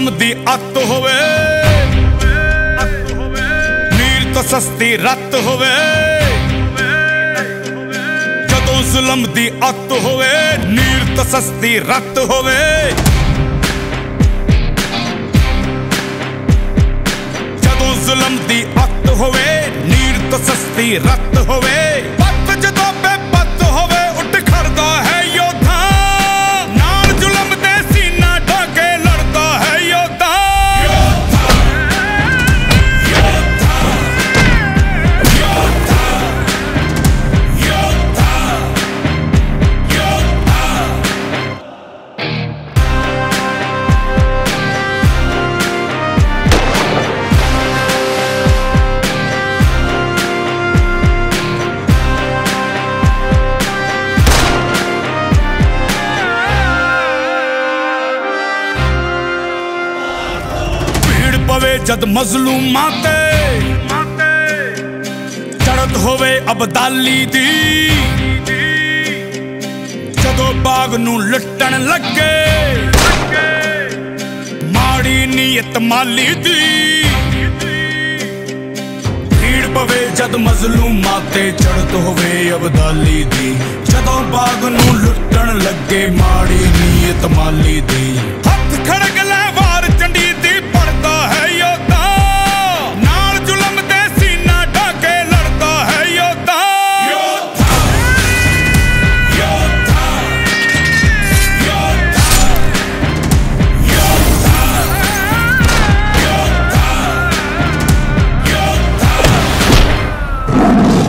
ਕੰਮ ਦੀ ਅੱਤ ਹੋਵੇ, ਨੀਰ ਤੋਂ ਸਸਤੀ ਰੱਤ ਹੋਵੇ। ਜਦੋਂ ਜ਼ੁਲਮ ਦੀ ਅੱਤ ਹੋਵੇ, ਨੀਰ ਤੋਂ ਸਸਤੀ ਰੱਤ ਹੋਵੇ। ਜਦੋਂ ਜ਼ੁਲਮ ਦੀ ਅੱਤ ਹੋਵੇ, ਨੀਰ ਤੋਂ ਸਸਤੀ ਰੱਤ ਹੋਵੇ। ਪੱਤ ਜਦੋਂ ਬੇਪੱਤ ਹੋਵੇ, ਉੱਠ ਖੜਦਾ ਹੈ। जद मजलूमा ते चढ़त होवे अबदाली दी, जदों बाग नू लुटन लगे माड़ी नीयत माली दी। भीड़ पवे जद मजलूमा ते चढ़त होवे अबदाली दी, जदों बाग नू लुटन लगे माड़ी नीयत माली दी। हथ खड़ग ले वार चंडी दी पड़दा है योद्धा, नाल जुलम दे सीना ढाके लड़दा है योद्धा। योद्धा योद्धा योद्धा योद्धा योद्धा योद्धा।